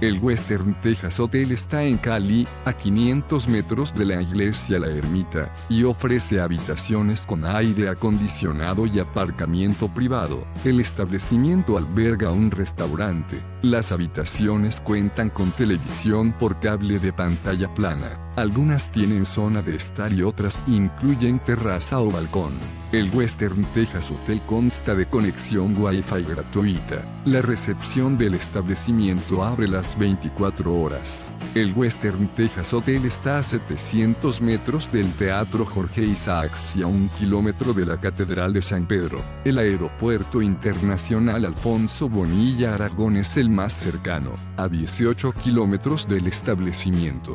El Western Texas Hotel está en Cali, a 500 metros de la iglesia La Ermita, y ofrece habitaciones con aire acondicionado y aparcamiento privado. El establecimiento alberga un restaurante. Las habitaciones cuentan con televisión por cable de pantalla plana. Algunas tienen zona de estar y otras incluyen terraza o balcón. El Western Texas Hotel consta de conexión Wi-Fi gratuita. La recepción del establecimiento abre las 24 horas. El Western Texas Hotel está a 700 metros del Teatro Jorge Isaacs y a 1 kilómetro de la Catedral de San Pedro. El Aeropuerto Internacional Alfonso Bonilla Aragón es el más cercano, a 18 kilómetros del establecimiento.